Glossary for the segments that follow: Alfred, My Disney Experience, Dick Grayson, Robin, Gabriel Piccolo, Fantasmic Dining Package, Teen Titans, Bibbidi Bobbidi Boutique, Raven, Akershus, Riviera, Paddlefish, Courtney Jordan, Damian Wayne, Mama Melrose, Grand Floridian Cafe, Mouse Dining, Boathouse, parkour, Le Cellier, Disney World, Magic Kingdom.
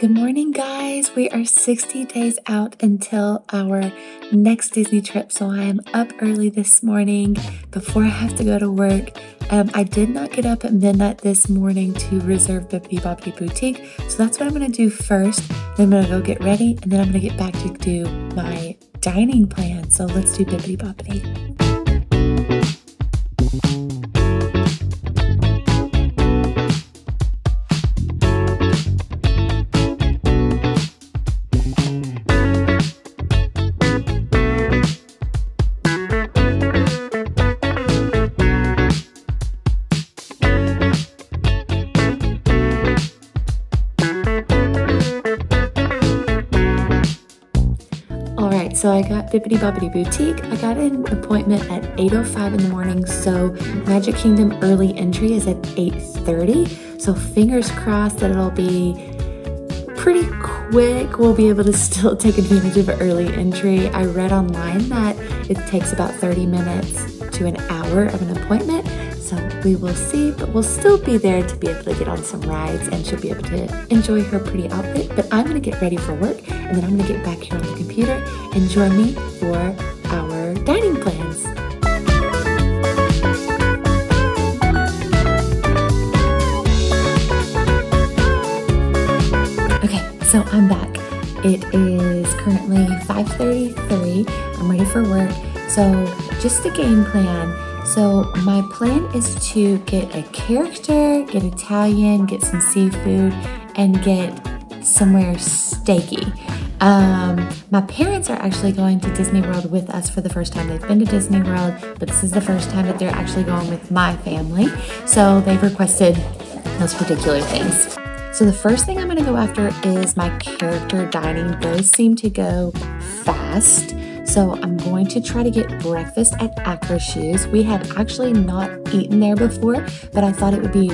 Good morning, guys. We are 60 days out until our next Disney trip, so I am up early this morning before I have to go to work. I did not get up at midnight this morning to reserve Bibbidi Bobbidi Boutique, so that's what I'm going to do first. Then I'm going to go get ready, and then I'm going to get back to do my dining plan. So let's do Bibbidi Bobbidi. So I got Bibbidi Bobbidi Boutique. I got an appointment at 8:05 in the morning, so Magic Kingdom early entry is at 8:30. So fingers crossed that it'll be pretty quick. We'll be able to still take advantage of early entry. I read online that it takes about 30 minutes to an hour of an appointment. So we will see, but we'll still be there to be able to get on some rides and she'll be able to enjoy her pretty outfit. But I'm gonna get ready for work and then I'm gonna get back here on the computer and join me for our dining plans. Okay, so I'm back. It is currently 5:33. I'm ready for work. So just the game plan. So my plan is to get a character, get Italian, get some seafood, and get somewhere steaky. My parents are actually going to Disney World with us for the first time. They've been to Disney World, but this is the first time that they're actually going with my family. So they've requested those particular things. So the first thing I'm gonna go after is my character dining. Those seem to go fast. So I'm going to try to get breakfast at Akershus. We had actually not eaten there before, but I thought it would be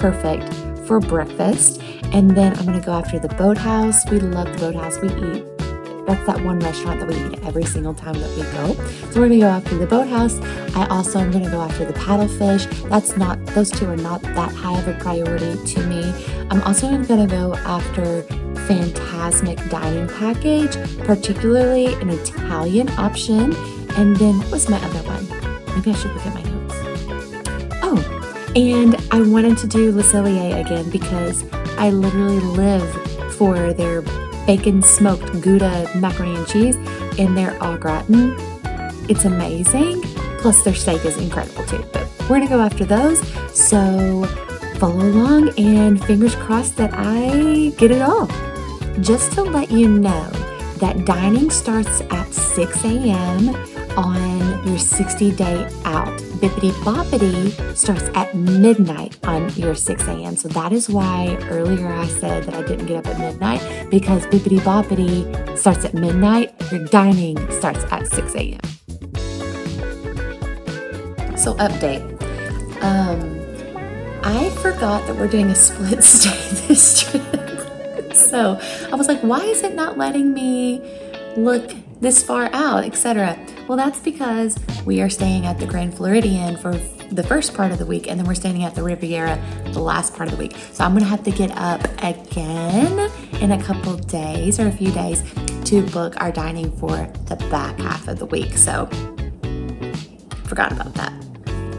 perfect for breakfast. And then I'm gonna go after the Boathouse. We love the Boathouse. We eat, that's that one restaurant that we eat every single time that we go. So we're gonna go after the Boathouse. I also am gonna go after the Paddlefish. That's not, those two are not that high of a priority to me. I'm also gonna go after Fantasmic Dining Package, particularly an Italian option. And then what was my other one? Maybe I should look at my notes. Oh, and I wanted to do Le Cellier again because I literally live for their bacon smoked Gouda macaroni and cheese and their au gratin. It's amazing. Plus their steak is incredible too, but we're gonna go after those. So follow along and fingers crossed that I get it all. Just to let you know that dining starts at 6 a.m. on your 60-day out. Bibbidi Bobbidi starts at midnight on your 6 a.m. So that is why earlier I said that I didn't get up at midnight, because Bibbidi Bobbidi starts at midnight, your dining starts at 6 a.m. So update. I forgot that we're doing a split stay this trip. So I was like, why is it not letting me look this far out, etc.? Well, that's because we are staying at the Grand Floridian for the first part of the week, and then we're staying at the Riviera the last part of the week. So I'm gonna have to get up again in a couple days or a few days to book our dining for the back half of the week. So forgot about that.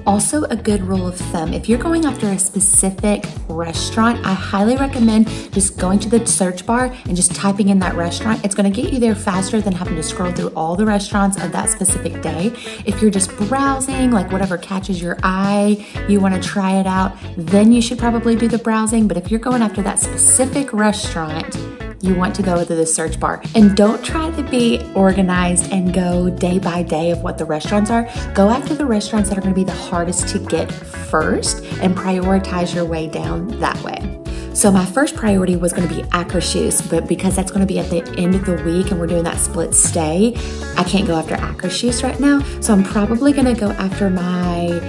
Also, a good rule of thumb, if you're going after a specific restaurant, I highly recommend just going to the search bar and just typing in that restaurant. It's gonna get you there faster than having to scroll through all the restaurants of that specific day. If you're just browsing, like whatever catches your eye, you wanna try it out, then you should probably do the browsing. But if you're going after that specific restaurant, you want to go to the search bar. And don't try to be organized and go day by day of what the restaurants are. Go after the restaurants that are gonna be the hardest to get first and prioritize your way down that way. So my first priority was gonna be Akershus, but because that's gonna be at the end of the week and we're doing that split stay, I can't go after Akershus right now. So I'm probably gonna go after my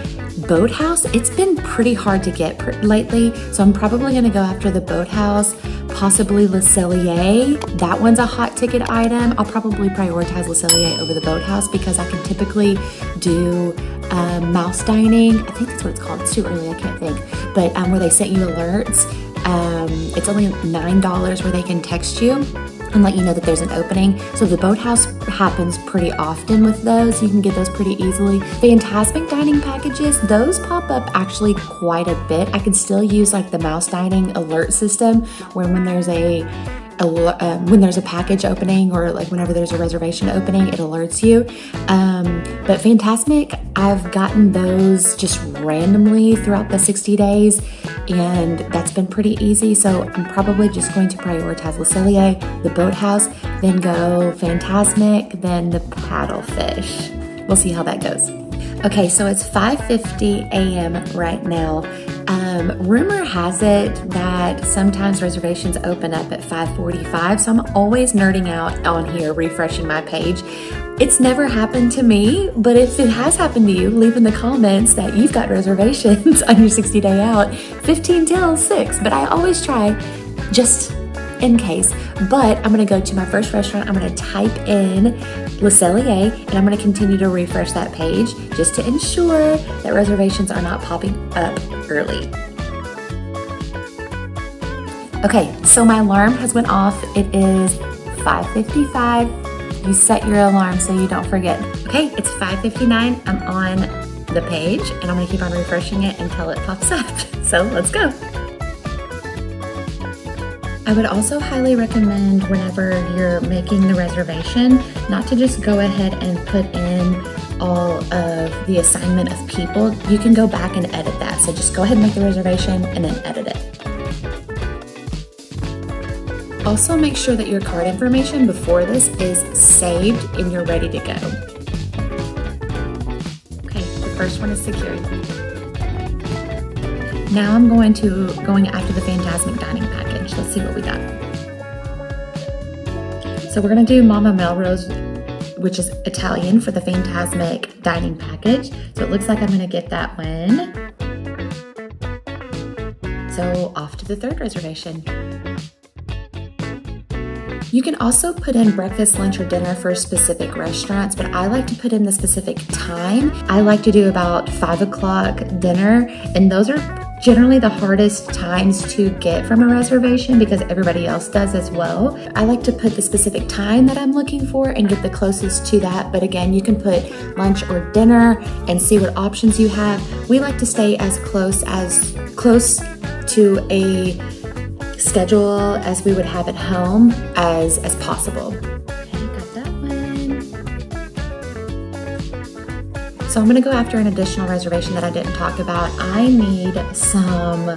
Boathouse. It's been pretty hard to get lately, so I'm probably gonna go after the Boathouse, possibly Le Cellier. That one's a hot ticket item. I'll probably prioritize Le Cellier over the Boathouse because I can typically do Mouse Dining. I think that's what it's called. It's too early, I can't think. But where they sent you alerts It's only $9 where they can text you and let you know that there's an opening. So the Boathouse happens pretty often with those. You can get those pretty easily. Fantasmic Dining Packages, those pop up actually quite a bit. I can still use like the Mouse Dining alert system where when there's a package opening or like whenever there's a reservation opening, it alerts you. But Fantasmic, I've gotten those just randomly throughout the 60 days and that's been pretty easy. So I'm probably just going to prioritize Le Cellier, the Boathouse, then go Fantasmic, then the Paddlefish. We'll see how that goes. Okay, so it's 5:50 a.m. right now. Rumor has it that sometimes reservations open up at 5:45, so I'm always nerding out on here, refreshing my page. It's never happened to me, but if it has happened to you, leave in the comments that you've got reservations on your 60-day out, 15 till 6, but I always try just in case. But I'm gonna go to my first restaurant, I'm gonna type in Le Cellier, and I'm gonna continue to refresh that page just to ensure that reservations are not popping up early. Okay, so my alarm has went off. It is 5:55. You set your alarm so you don't forget. Okay, it's 5:59, I'm on the page, and I'm gonna keep on refreshing it until it pops up. So let's go. I would also highly recommend whenever you're making the reservation, not to just go ahead and put in all of the assignment of people. You can go back and edit that. So just go ahead and make the reservation and then edit it. Also make sure that your card information before this is saved and you're ready to go. Okay, the first one is secured. Now I'm going after the Fantasmic Dining Package. Let's see what we got. So we're gonna do Mama Melrose, which is Italian, for the Fantasmic Dining Package. So it looks like I'm gonna get that one. So off to the third reservation. You can also put in breakfast, lunch, or dinner for specific restaurants, but I like to put in the specific time. I like to do about 5 o'clock dinner, and those are generally the hardest times to get from a reservation because everybody else does as well. I like to put the specific time that I'm looking for and get the closest to that, but again, you can put lunch or dinner and see what options you have. We like to stay as close to a schedule as we would have at home as possible. So I'm gonna go after an additional reservation that I didn't talk about. I need some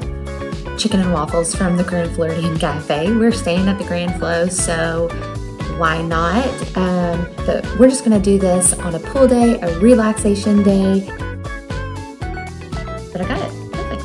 chicken and waffles from the Grand Floridian Cafe. We're staying at the Grand Flo, so why not? But we're just gonna do this on a pool day, a relaxation day. But I got it, perfect.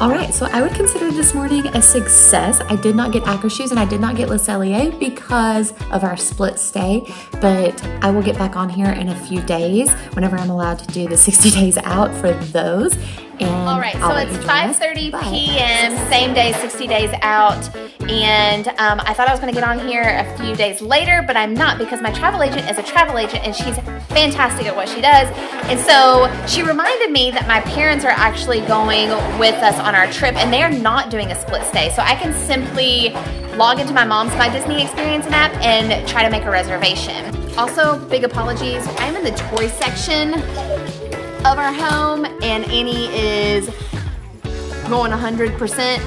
All right, so I would consider this morning a success. I did not get Akershus and I did not get Le Cellier because of our split stay, but I will get back on here in a few days whenever I'm allowed to do the 60 days out for those. And all right, so it's 5:30 p.m., same day, 60 days out. And I thought I was gonna get on here a few days later, but I'm not because my travel agent is a travel agent and she's fantastic at what she does. And so she reminded me that my parents are actually going with us on our trip and they are not doing a split stay. So I can simply log into my mom's My Disney Experience app and try to make a reservation. Also, big apologies, I'm in the toy section of our home and Annie is going 100%,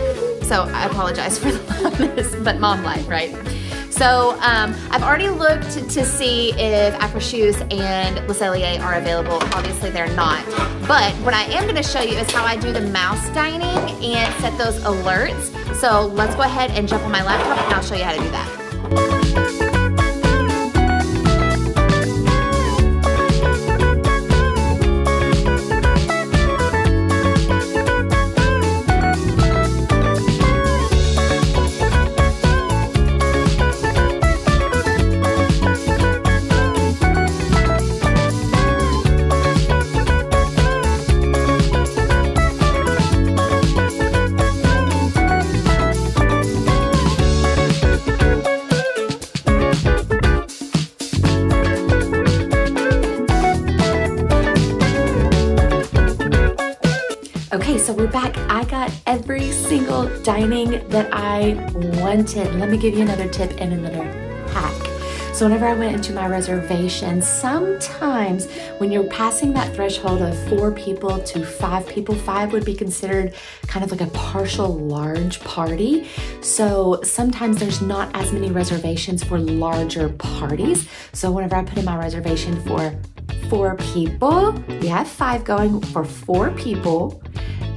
so I apologize for the loudness, but mom life, right? So I've already looked to see if Akershus and Le Cellier are available. Obviously they're not, but what I am gonna show you is how I do the Mouse Dining and set those alerts. So let's go ahead and jump on my laptop and I'll show you how to do that. So we're back. I got every single dining that I wanted. Let me give you another tip and another hack. So whenever I went into my reservation, sometimes when you're passing that threshold of 4 people to 5 people, 5 would be considered kind of like a partial large party. So sometimes there's not as many reservations for larger parties. So whenever I put in my reservation for 4 people, we have 5 going for 4 people.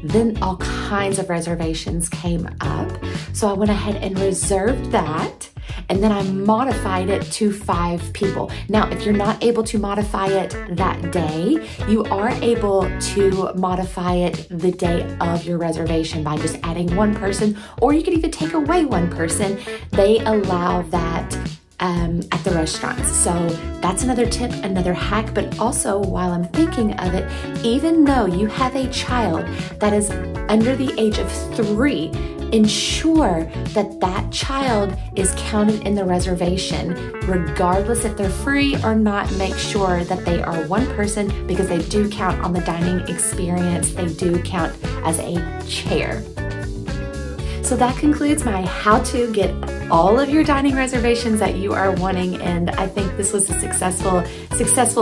Then all kinds of reservations came up. So I went ahead and reserved that, and then I modified it to 5 people. Now, if you're not able to modify it that day, you are able to modify it the day of your reservation by just adding 1 person, or you can even take away 1 person. They allow that at the restaurants. So that's another tip, another hack. But also, while I'm thinking of it, even though you have a child that is under the age of 3, ensure that that child is counted in the reservation. Regardless if they're free or not, make sure that they are 1 person, because they do count on the dining experience. They do count as a chair. So that concludes my how to get all of your dining reservations that you are wanting, and I think this was a successful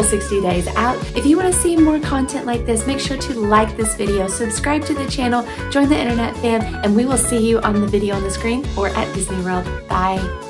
60 days out. If you want to see more content like this, make sure to like this video, subscribe to the channel, join the internet fam, and we will see you on the video on the screen or at Disney World. Bye.